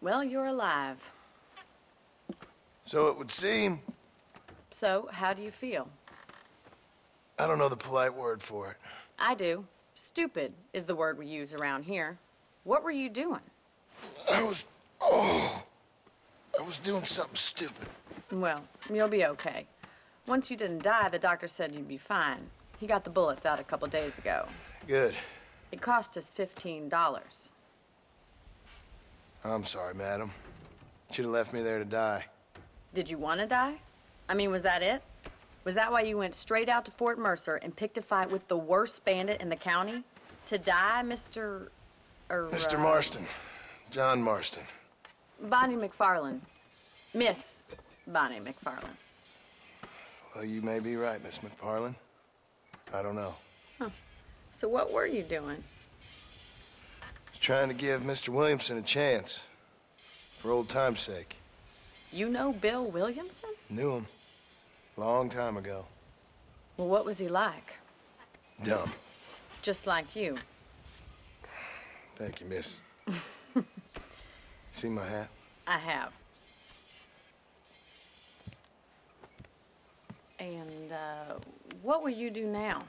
Well, you're alive. So it would seem. So, how do you feel? I don't know the polite word for it. I do. Stupid is the word we use around here. What were you doing? I was doing something stupid. Well, you'll be okay. Once you didn't die, the doctor said you'd be fine. He got the bullets out a couple days ago. Good. It cost us $15. I'm sorry, madam. Should have left me there to die. Did you want to die? I mean, was that it? Was that why you went straight out to Fort Mercer and picked a fight with the worst bandit in the county? To die, Mr. Marston. John Marston. Bonnie MacFarlane. Miss Bonnie MacFarlane. Well, you may be right, Miss MacFarlane. I don't know. Huh. So what were you doing? I was trying to give Mr. Williamson a chance. For old time's sake. You know Bill Williamson? Knew him. Long time ago. Well, what was he like? Dumb. Just like you. Thank you, miss. See my hat? I have. And, what will you do now?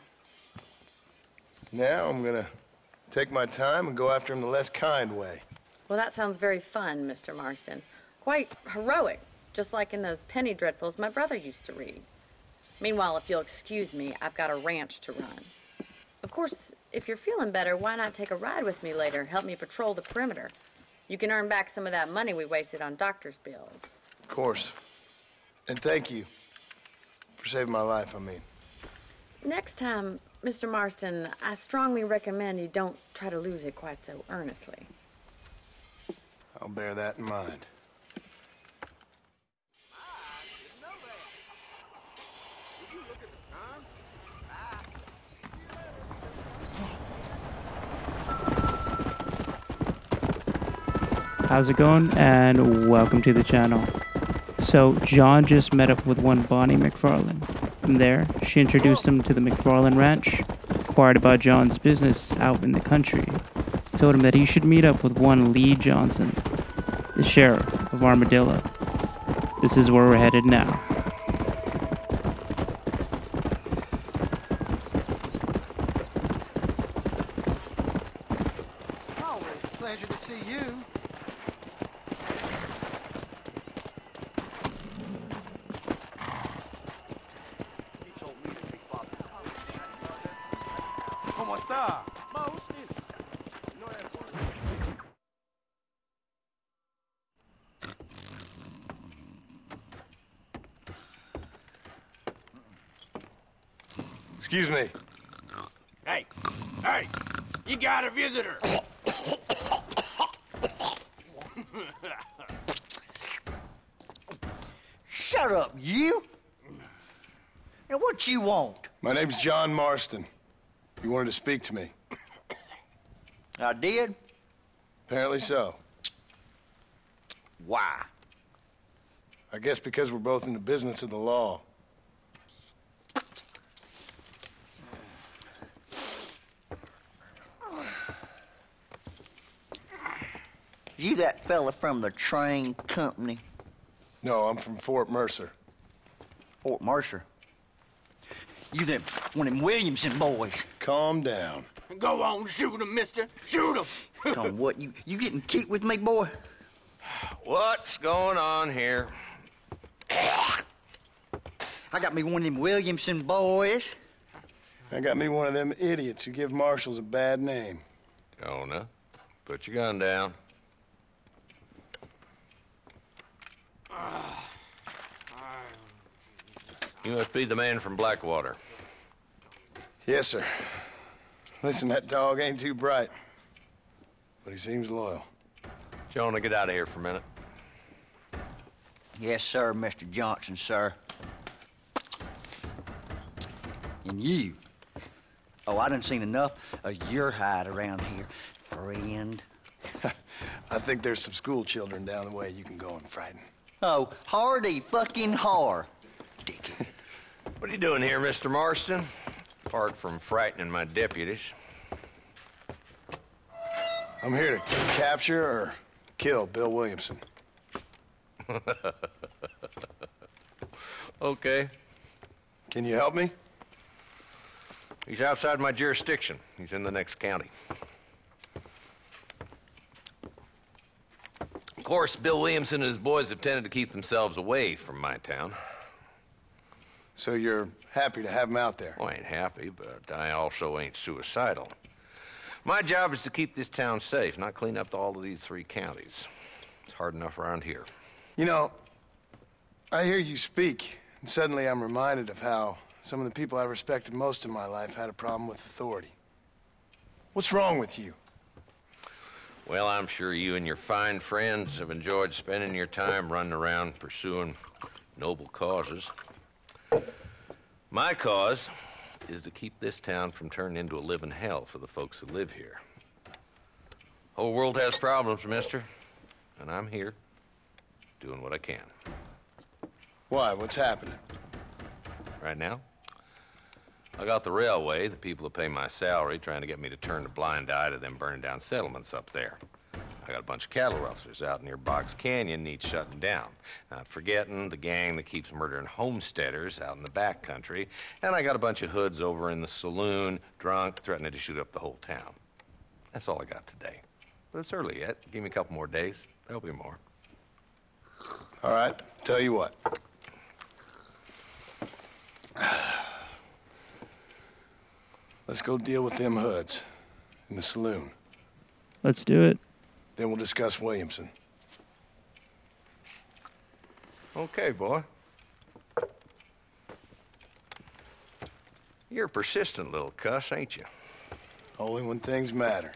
Now I'm gonna take my time and go after him the less kind way. Well, that sounds very fun, Mr. Marston. Quite heroic, just like in those penny dreadfuls my brother used to read. Meanwhile, if you'll excuse me, I've got a ranch to run. Of course, if you're feeling better, why not take a ride with me later? Help me patrol the perimeter. You can earn back some of that money we wasted on doctor's bills. Of course. And thank you for saving my life, I mean. Next time, Mr. Marston, I strongly recommend you don't try to lose it quite so earnestly. I'll bear that in mind. How's it going, and welcome to the channel. So John just met up with one Bonnie MacFarlane. From there, she introduced him to the MacFarlane Ranch, inquired about John's business out in the country, told him that he should meet up with one Lee Johnson, the sheriff of Armadillo. This is where we're headed now. Always a pleasure to see you. Excuse me. Hey, hey, you got a visitor. Shut up, you. Now, what you want? My name's John Marston. You wanted to speak to me. I did? Apparently so. Why? I guess because we're both in the business of the law. You that fella from the train company? No, I'm from Fort Mercer. Fort Mercer? You them, one of them Williamson boys. Calm down. Go on, shoot him, mister. Shoot him. Come on, what? You getting cute with me, boy? What's going on here? I got me one of them Williamson boys. I got me one of them idiots who give marshals a bad name. Jonah, put your gun down. You must be the man from Blackwater. Yes, sir. Listen, that dog ain't too bright, but he seems loyal. Jonah, get out of here for a minute. Yes, sir, Mr. Johnson, sir. And you? Oh, I done seen enough of your hide around here, friend. I think there's some school children down the way you can go and frighten. Oh, hardy fucking whore. Dickhead. What are you doing here, Mr. Marston? Apart from frightening my deputies. I'm here to capture or kill Bill Williamson. Okay. Can you help me? He's outside my jurisdiction. He's in the next county. Of course, Bill Williamson and his boys have tended to keep themselves away from my town. So you're happy to have him out there? Well, I ain't happy, but I also ain't suicidal. My job is to keep this town safe, not clean up all of these three counties. It's hard enough around here. You know, I hear you speak, and suddenly I'm reminded of how some of the people I respected most in my life had a problem with authority. What's wrong with you? Well, I'm sure you and your fine friends have enjoyed spending your time running around pursuing noble causes. My cause is to keep this town from turning into a living hell for the folks who live here. Whole world has problems, mister, and I'm here doing what I can. Why? What's happening? Right now? I got the railway, the people who pay my salary, trying to get me to turn a blind eye to them burning down settlements up there. I got a bunch of cattle rustlers out near Box Canyon needs shutting down. Not forgetting the gang that keeps murdering homesteaders out in the back country. And I got a bunch of hoods over in the saloon, drunk, threatening to shoot up the whole town. That's all I got today. But it's early yet. Give me a couple more days. There'll be more. All right. Tell you what. Let's go deal with them hoods in the saloon. Let's do it. Then we'll discuss Williamson. Okay, boy. You're a persistent little cuss, ain't you? Only when things matter.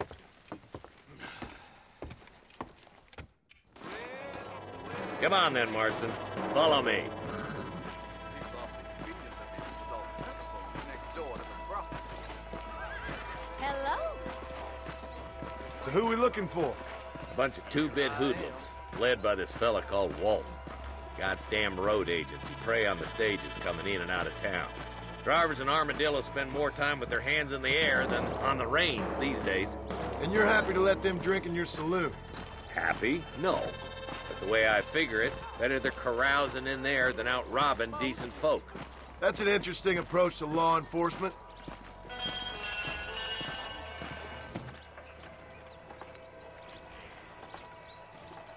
Come on then, Marston. Follow me. Hello? So who we looking for? A bunch of two-bit hoodlums, led by this fella called Walton. Goddamn road agents who prey on the stages coming in and out of town. Drivers in Armadillo spend more time with their hands in the air than on the reins these days. And you're happy to let them drink in your saloon? Happy? No. But the way I figure it, better they're carousing in there than out robbing decent folk. That's an interesting approach to law enforcement.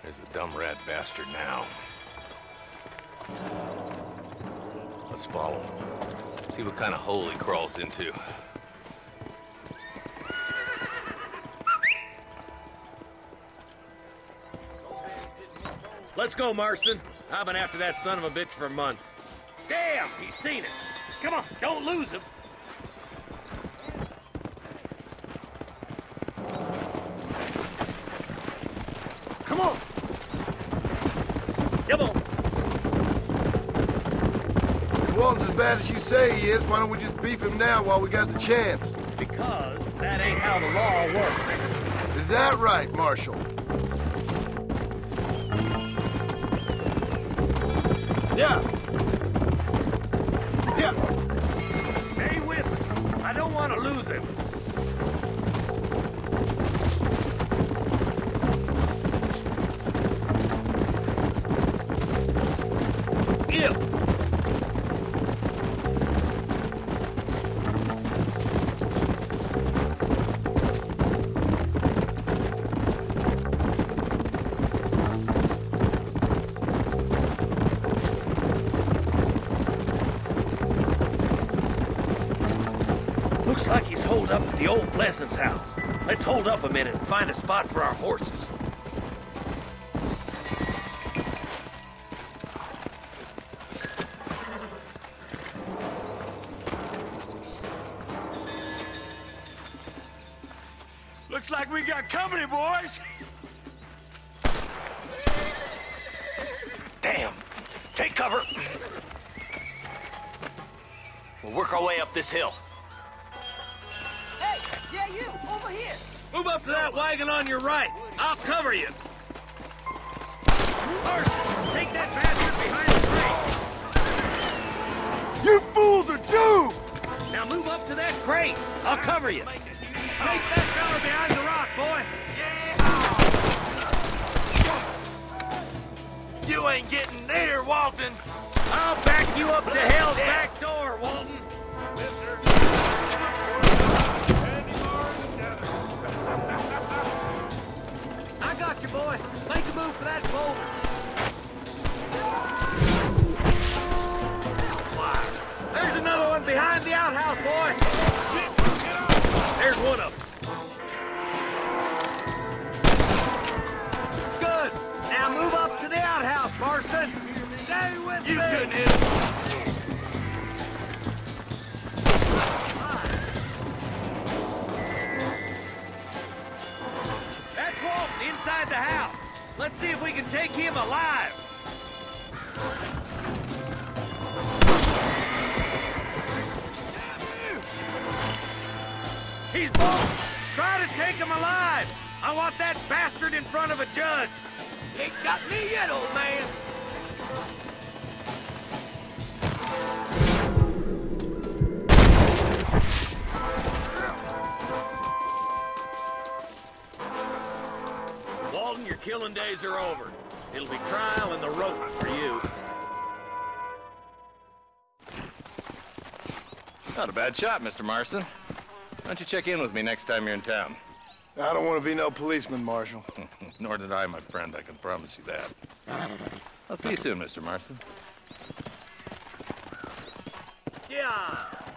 There's a dumb rat bastard now. Let's follow him. See what kind of hole he crawls into. Let's go, Marston. I've been after that son of a bitch for months. Damn, he's seen it. Come on, don't lose him. Come on. Come on. If Walton's as bad as you say he is, why don't we just beef him now while we got the chance? Because that ain't how the law works. Is that right, Marshal? Yeah. Yeah. Stay with him. I don't want to lose him. Pleasant's house. Let's hold up a minute and find a spot for our horses. Looks like we got company, boys. Damn. Take cover. We'll work our way up this hill. Yeah, you! Over here! Move up to that wagon on your right! I'll cover you! First, take that bastard behind the crate! You fools are doomed! Now move up to that crate! I'll cover you! Take that fella behind the rock, boy! Yeah! You ain't getting near, Walton. I'll back you up to hell's back door, Walton. I got you, boy. Make a move for that boulder. There's another one behind the outhouse, boy. There's one of them. Marston, stay with me! You couldn't hit him! That's Walton inside the house. Let's see if we can take him alive. He's Walton! Try to take him alive! I want that bastard in front of a judge! Ain't got me yet, old man! Walton, your killing days are over. It'll be trial and the rope for you. Not a bad shot, Mr. Marston. Why don't you check in with me next time you're in town? I don't want to be no policeman, Marshal. Nor did I, my friend. I can promise you that. I'll see you soon, Mr. Marston. Yeah!